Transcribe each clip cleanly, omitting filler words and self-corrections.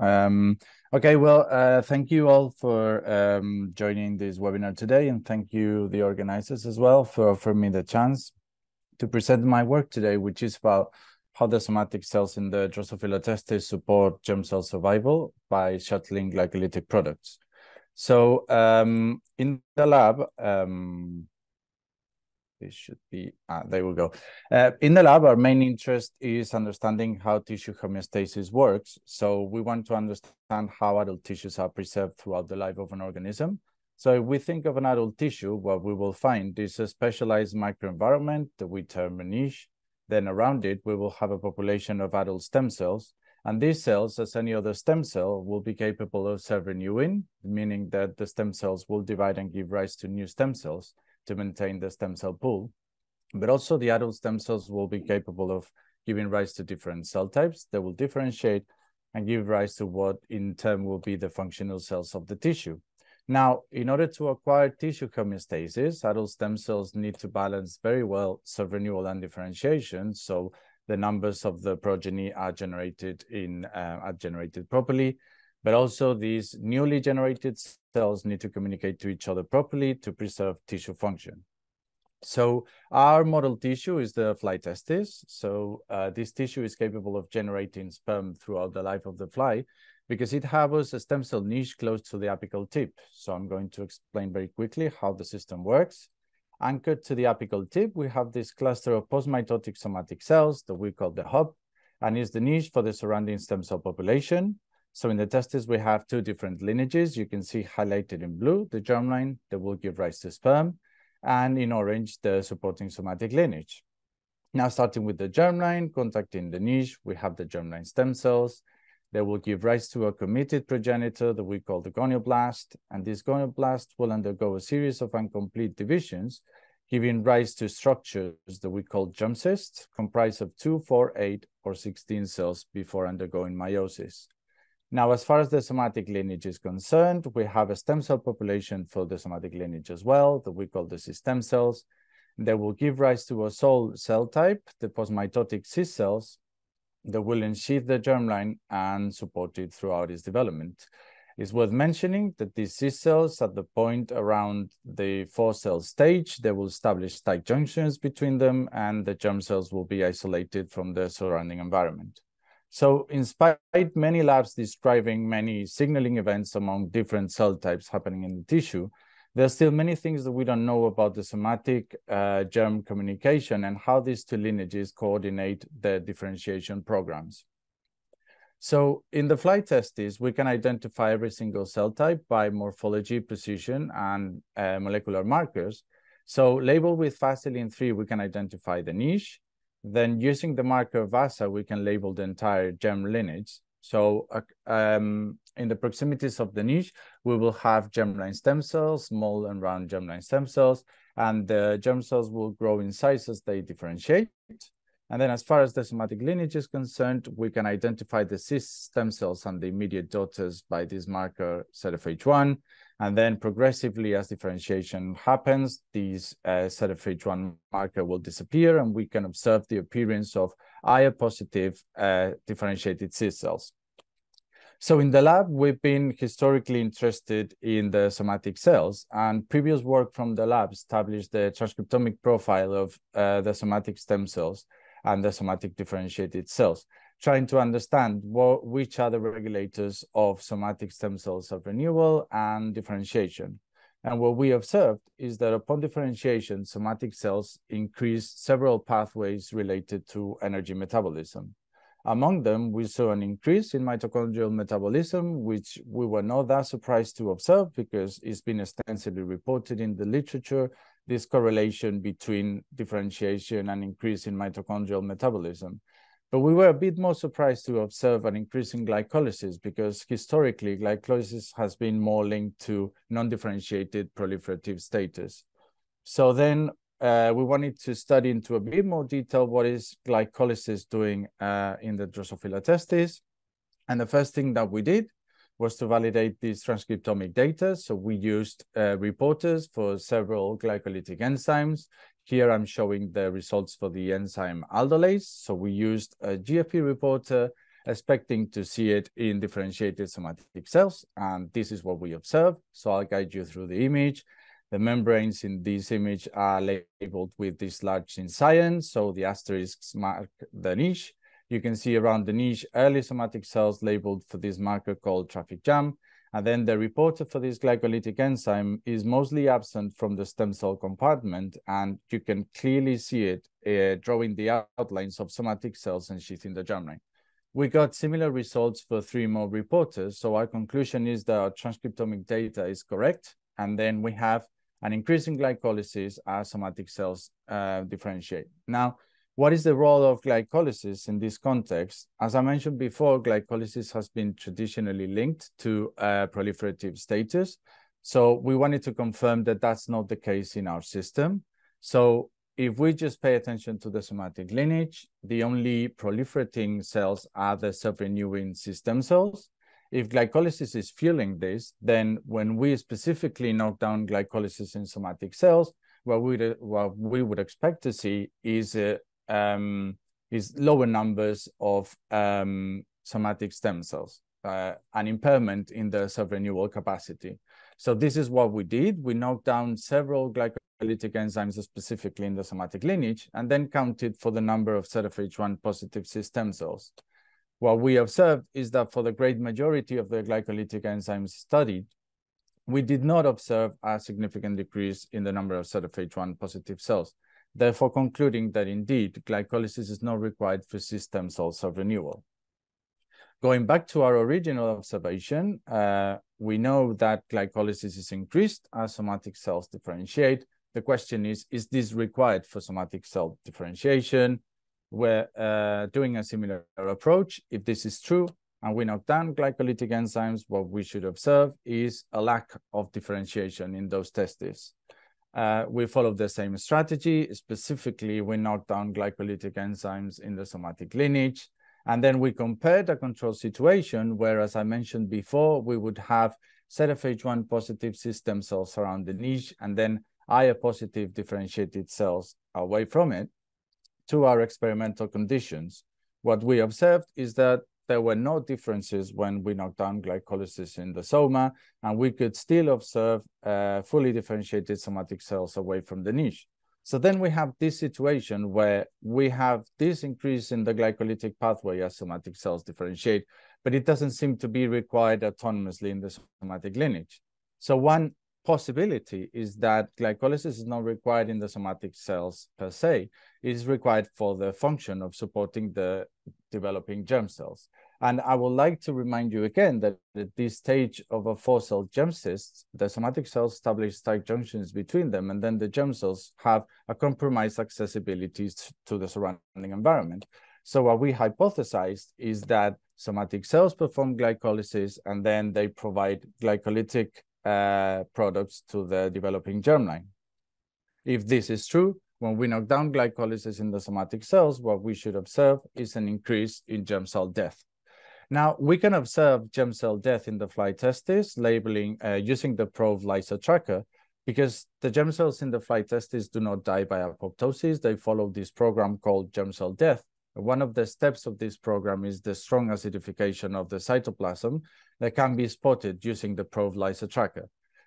Okay, well, thank you all for joining this webinar today, and thank you, the organizers, as well, for offering me the chance to present my work today, which is about how the somatic cells in the Drosophila testes support germ cell survival by shuttling glycolytic products. So in the lab, this should be, there we go. In the lab, our main interest is understanding how tissue homeostasis works. So we want to understand how adult tissues are preserved throughout the life of an organism. So if we think of an adult tissue, what we will find is a specialized microenvironment that we term a niche. Then around it, we will have a population of adult stem cells. And these cells, as any other stem cell, will be capable of self-renewing, meaning that the stem cells will divide and give rise to new stem cells to maintain the stem cell pool. But also the adult stem cells will be capable of giving rise to different cell types that will differentiate and give rise to what in turn will be the functional cells of the tissue. Now, in order to acquire tissue homeostasis, adult stem cells need to balance very well self-renewal and differentiation, so the numbers of the progeny are generated properly, but also these newly generated cells need to communicate to each other properly to preserve tissue function. So our model tissue is the fly testis. So this tissue is capable of generating sperm throughout the life of the fly because it harbors a stem cell niche close to the apical tip. So I'm going to explain very quickly how the system works. Anchored to the apical tip, we have this cluster of postmitotic somatic cells that we call the hub, and is the niche for the surrounding stem cell population. So in the testes, we have two different lineages. You can see highlighted in blue, the germline that will give rise to sperm, and in orange, the supporting somatic lineage. Now, starting with the germline, contacting the niche, we have the germline stem cells. They will give rise to a committed progenitor that we call the gonioblast, and this gonioblast will undergo a series of incomplete divisions, giving rise to structures that we call germ cysts, comprised of 2, 4, 8, or 16 cells before undergoing meiosis. Now, as far as the somatic lineage is concerned, we have a stem cell population for the somatic lineage as well, that we call the cis-stem cells. They will give rise to a sole cell type, the postmitotic cis cells, that will ensheathe the germline and support it throughout its development. It's worth mentioning that these cis cells, at the point around the 4-cell stage, they will establish tight junctions between them, and the germ cells will be isolated from the surrounding environment. So, in spite of many labs describing many signaling events among different cell types happening in the tissue, there are still many things that we don't know about the somatic germ communication and how these two lineages coordinate their differentiation programs. So in the fly testes, we can identify every single cell type by morphology, precision, and molecular markers. So labeled with Fascin3, we can identify the niche. Then using the marker Vasa, we can label the entire germ lineage. So in the proximities of the niche, we will have germline stem cells, small and round germline stem cells, and the germ cells will grow in size as they differentiate. And then as far as the somatic lineage is concerned, we can identify the cis stem cells and the immediate daughters by this marker CDH1. And then progressively, as differentiation happens, these CDH1 marker will disappear, and we can observe the appearance of IA-positive differentiated cis cells. So in the lab, we've been historically interested in the somatic cells, and previous work from the lab established the transcriptomic profile of the somatic stem cells and the somatic differentiated cells, trying to understand which are the regulators of somatic stem cells of renewal and differentiation. And what we observed is that upon differentiation, somatic cells increase several pathways related to energy metabolism. Among them, we saw an increase in mitochondrial metabolism, which we were not that surprised to observe because it's been extensively reported in the literature, this correlation between differentiation and increase in mitochondrial metabolism. But we were a bit more surprised to observe an increase in glycolysis because historically, glycolysis has been more linked to non-differentiated proliferative status. So then, we wanted to study into a bit more detail what is glycolysis doing in the Drosophila testes. And the first thing that we did was to validate these transcriptomic data. So we used reporters for several glycolytic enzymes. Here I'm showing the results for the enzyme aldolase. So we used a GFP reporter expecting to see it in differentiated somatic cells, and this is what we observe. So I'll guide you through the image. The membranes in this image are labeled with this large incision, so the asterisks mark the niche. You can see around the niche early somatic cells labeled for this marker called traffic jam, and then the reporter for this glycolytic enzyme is mostly absent from the stem cell compartment, and you can clearly see it drawing the outlines of somatic cells sheathing the germline. We got similar results for 3 more reporters, so our conclusion is that our transcriptomic data is correct, and then we have an increase in glycolysis as somatic cells differentiate. Now, what is the role of glycolysis in this context? As I mentioned before, glycolysis has been traditionally linked to proliferative status. So we wanted to confirm that that's not the case in our system. So if we just pay attention to the somatic lineage, the only proliferating cells are the self-renewing stem cells. If glycolysis is fueling this, then when we specifically knock down glycolysis in somatic cells, what we would expect to see is lower numbers of somatic stem cells, an impairment in the self-renewal capacity. So this is what we did. We knocked down several glycolytic enzymes specifically in the somatic lineage and then counted for the number of CDH1 positive stem cells. What we observed is that for the great majority of the glycolytic enzymes studied, we did not observe a significant decrease in the number of CDH1 positive cells, therefore concluding that indeed glycolysis is not required for stem cell self-renewal. Going back to our original observation, we know that glycolysis is increased as somatic cells differentiate. The question is this required for somatic cell differentiation? We're doing a similar approach. If this is true, and we knock down glycolytic enzymes, what we should observe is a lack of differentiation in those testes. We follow the same strategy. Specifically, we knock down glycolytic enzymes in the somatic lineage. And then we compared a control situation where, as I mentioned before, we would have CDH1 positive stem cells around the niche and then IA positive differentiated cells away from it to our experimental conditions. What we observed is that there were no differences when we knocked down glycolysis in the soma, and we could still observe fully differentiated somatic cells away from the niche. So then we have this situation where we have this increase in the glycolytic pathway as somatic cells differentiate, but it doesn't seem to be required autonomously in the somatic lineage. So one possibility is that glycolysis is not required in the somatic cells per se. It is required for the function of supporting the developing germ cells. And I would like to remind you again that at this stage of a 4-cell germ cyst, the somatic cells establish tight junctions between them, and then the germ cells have a compromised accessibility to the surrounding environment. So what we hypothesized is that somatic cells perform glycolysis, and then they provide glycolytic products to the developing germline. If this is true, when we knock down glycolysis in the somatic cells, what we should observe is an increase in germ cell death. Now, we can observe germ cell death in the fly testes labeling using the probe LysoTracker, because the germ cells in the fly testes do not die by apoptosis. They follow this program called germ cell death. One of the steps of this program is the strong acidification of the cytoplasm that can be spotted using the probe LysoTracker.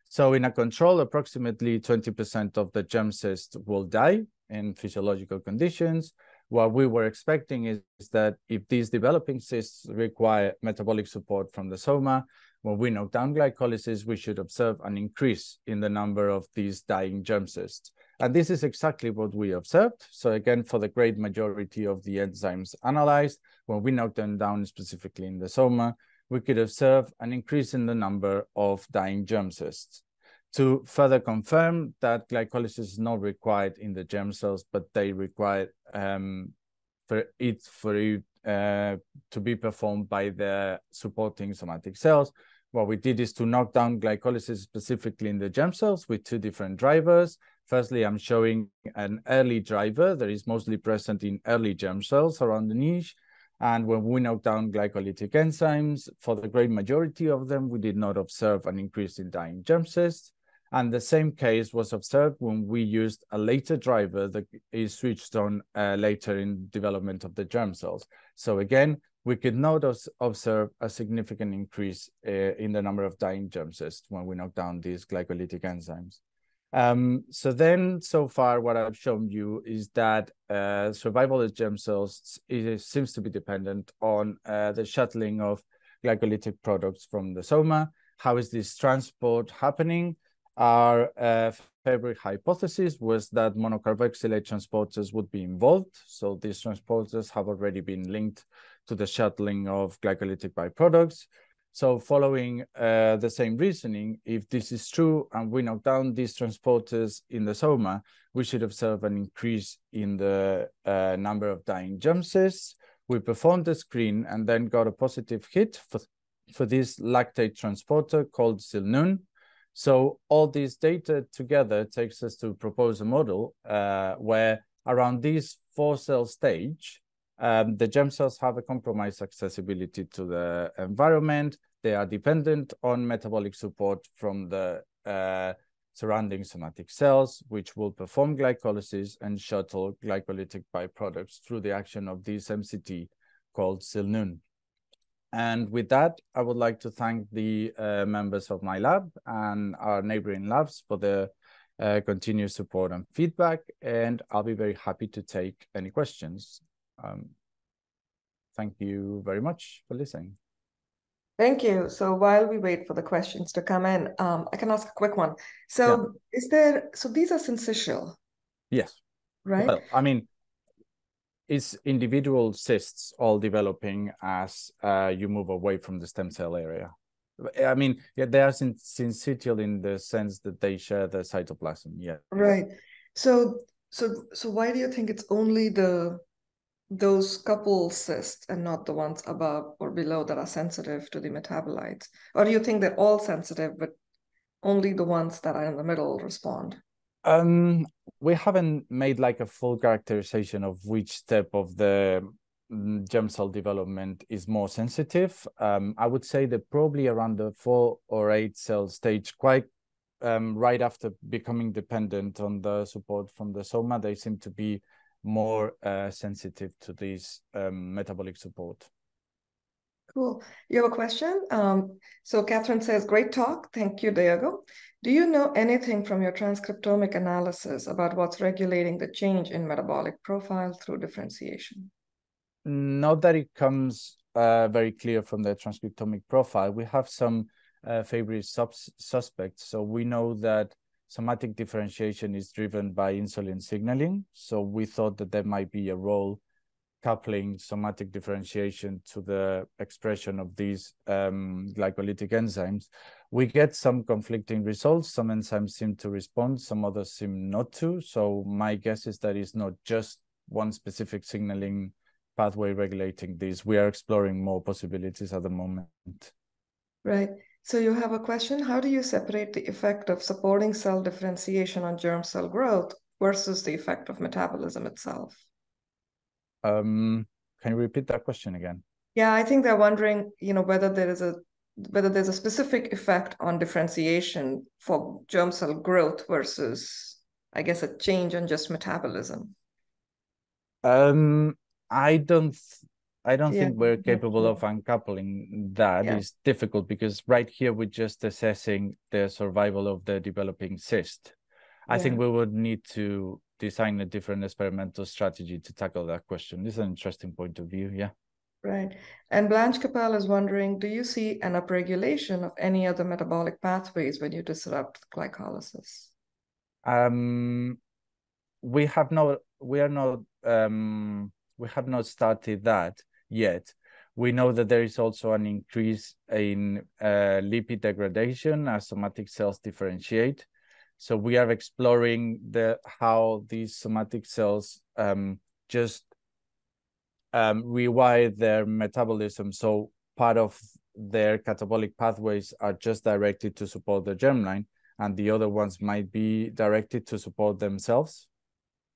So in a control, approximately 20% of the germ cysts will die in physiological conditions. What we were expecting is that if these developing cysts require metabolic support from the soma, when we knock down glycolysis, we should observe an increase in the number of these dying germ cysts. And this is exactly what we observed. So again, for the great majority of the enzymes analyzed, when we knock them down specifically in the soma, we could observe an increase in the number of dying germ cysts. To further confirm that glycolysis is not required in the germ cells, but they require for it to be performed by the supporting somatic cells. What we did is to knock down glycolysis specifically in the germ cells with 2 different drivers. Firstly, I'm showing an early driver that is mostly present in early germ cells around the niche. And when we knock down glycolytic enzymes, for the great majority of them, we did not observe an increase in dying germ cysts. And the same case was observed when we used a later driver that is switched on later in development of the germ cells. So again, we could not observe a significant increase in the number of dying germ cells when we knock down these glycolytic enzymes. So far, what I've shown you is that survival of germ cells seems to be dependent on the shuttling of glycolytic products from the soma. How is this transport happening? Our favorite hypothesis was that monocarboxylate transporters would be involved. So these transporters have already been linked to the shuttling of glycolytic byproducts. So following the same reasoning, if this is true and we knock down these transporters in the soma, we should observe an increase in the number of dying germ cells. We performed the screen and then got a positive hit for this lactate transporter called Zil-Nun. So all these data together takes us to propose a model where around this 4-cell stage, the germ cells have a compromised accessibility to the environment. They are dependent on metabolic support from the surrounding somatic cells, which will perform glycolysis and shuttle glycolytic byproducts through the action of this MCT called Zil-Nun. And with that, I would like to thank the members of my lab and our neighboring labs for the continued support and feedback. And I'll be very happy to take any questions. Thank you very much for listening. Thank you. So while we wait for the questions to come in, I can ask a quick one. So yeah. So these are syncytial? Yes. Right? Well, I mean, it's individual cysts all developing as you move away from the stem cell area. I mean, yeah, they are syncytial in the sense that they share the cytoplasm. Yeah. Right. So why do you think it's only those couple cysts and not the ones above or below that are sensitive to the metabolites? Or do you think they're all sensitive, but only the ones that are in the middle respond? We haven't made like a full characterization of which step of the germ cell development is more sensitive. I would say that probably around the 4 or 8 cell stage, quite right after becoming dependent on the support from the soma, they seem to be more sensitive to these metabolic support. Cool. You have a question? So Catherine says, great talk. Thank you, Diego. Do you know anything from your transcriptomic analysis about what's regulating the change in metabolic profile through differentiation? Not that it comes very clear from the transcriptomic profile. We have some favorite suspects. So we know that somatic differentiation is driven by insulin signaling. So we thought that there might be a role coupling somatic differentiation to the expression of these glycolytic enzymes. We get some conflicting results. Some enzymes seem to respond, some others seem not to. So my guess is that it's not just one specific signaling pathway regulating these. We are exploring more possibilities at the moment. Right. So you have a question. How do you separate the effect of supporting cell differentiation on germ cell growth versus the effect of metabolism itself? Can you repeat that question again? Yeah, I think they're wondering, you know, whether there's a specific effect on differentiation for germ cell growth versus, I guess, a change in just metabolism. I don't think we're capable of uncoupling that. Yeah. It's difficult because right here we're just assessing the survival of the developing cyst. I think we would need to design a different experimental strategy to tackle that question. This is an interesting point of view, yeah. Right. And Blanche Capal is wondering, do you see an upregulation of any other metabolic pathways when you disrupt glycolysis? We have not started that yet. We know that there is also an increase in lipid degradation as somatic cells differentiate. So we are exploring how these somatic cells rewire their metabolism. So part of their catabolic pathways are just directed to support the germline, and the other ones might be directed to support themselves.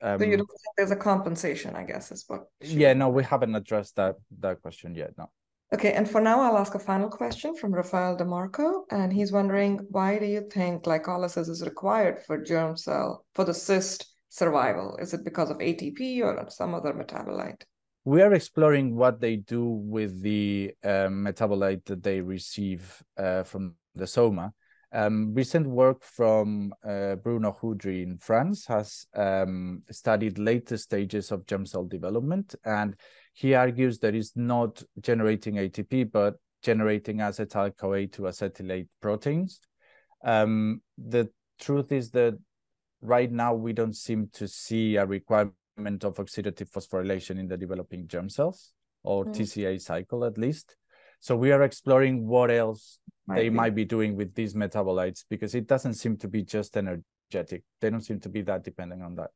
So you don't think there's a compensation, I guess, is what? Yeah, no, we haven't addressed that question yet, no. Okay, and for now, I'll ask a final question from Rafael DeMarco, and he's wondering, why do you think glycolysis is required for germ cell, for the cyst survival? Is it because of ATP or some other metabolite? We are exploring what they do with the metabolite that they receive from the soma. Recent work from Bruno Houdry in France has studied later stages of germ cell development, and he argues that it's not generating ATP, but generating acetyl-CoA to acetylate proteins. The truth is that right now we don't seem to see a requirement of oxidative phosphorylation in the developing germ cells, or TCA cycle at least. So we are exploring what else they might be doing with these metabolites, because it doesn't seem to be just energetic. They don't seem to be that dependent on that.